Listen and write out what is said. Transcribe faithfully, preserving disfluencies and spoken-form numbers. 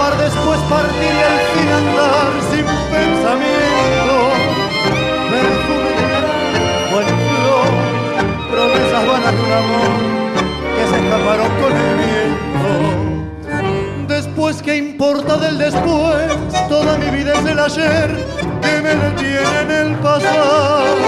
amar, después partir y al fin andar sin pensamiento. Perfume de verano en flor, promesas vanas de un amor que se escaparon con el viento. Después, ¿qué importa del después? Toda mi vida es el ayer que me detiene en el pasado.